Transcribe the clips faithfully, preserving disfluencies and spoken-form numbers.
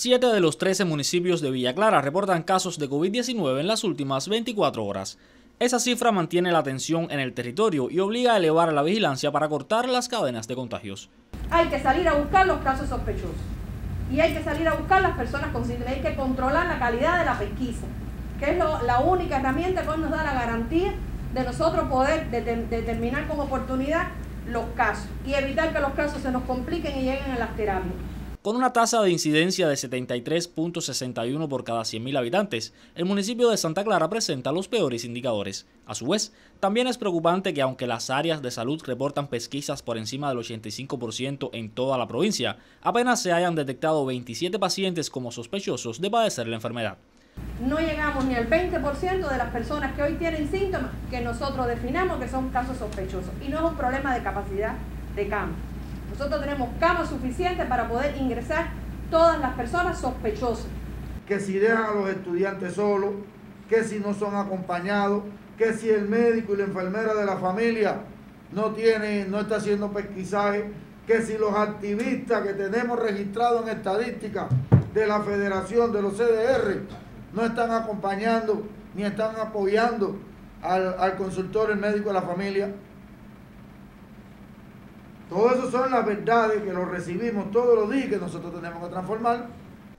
Siete de los trece municipios de Villa Clara reportan casos de COVID diecinueve en las últimas veinticuatro horas. Esa cifra mantiene la tensión en el territorio y obliga a elevar la vigilancia para cortar las cadenas de contagios. Hay que salir a buscar los casos sospechosos y hay que salir a buscar las personas con síntomas. Hay que controlar la calidad de la pesquisa, que es lo, la única herramienta que nos da la garantía de nosotros poder de, de, determinar con oportunidad los casos y evitar que los casos se nos compliquen y lleguen a las terapias. Con una tasa de incidencia de setenta y tres punto sesenta y uno por cada cien mil habitantes, el municipio de Santa Clara presenta los peores indicadores. A su vez, también es preocupante que aunque las áreas de salud reportan pesquisas por encima del ochenta y cinco por ciento en toda la provincia, apenas se hayan detectado veintisiete pacientes como sospechosos de padecer la enfermedad. No llegamos ni al veinte por ciento de las personas que hoy tienen síntomas que nosotros definamos que son casos sospechosos, y no es un problema de capacidad de cama. Nosotros tenemos camas suficientes para poder ingresar todas las personas sospechosas. Que si dejan a los estudiantes solos, que si no son acompañados, que si el médico y la enfermera de la familia no tiene, no está haciendo pesquisaje, que si los activistas que tenemos registrados en estadística de la Federación de los C D R no están acompañando ni están apoyando al, al consultor, el médico de la familia. Todo eso son las verdades que lo recibimos todos los días y que nosotros tenemos que transformar.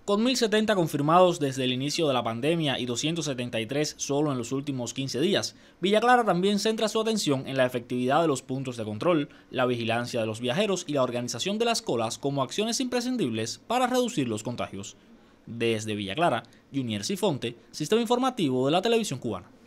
Con mil setenta confirmados desde el inicio de la pandemia y doscientos setenta y tres solo en los últimos quince días, Villa Clara también centra su atención en la efectividad de los puntos de control, la vigilancia de los viajeros y la organización de las colas como acciones imprescindibles para reducir los contagios. Desde Villa Clara, Yunier Cifonte, Sistema Informativo de la Televisión Cubana.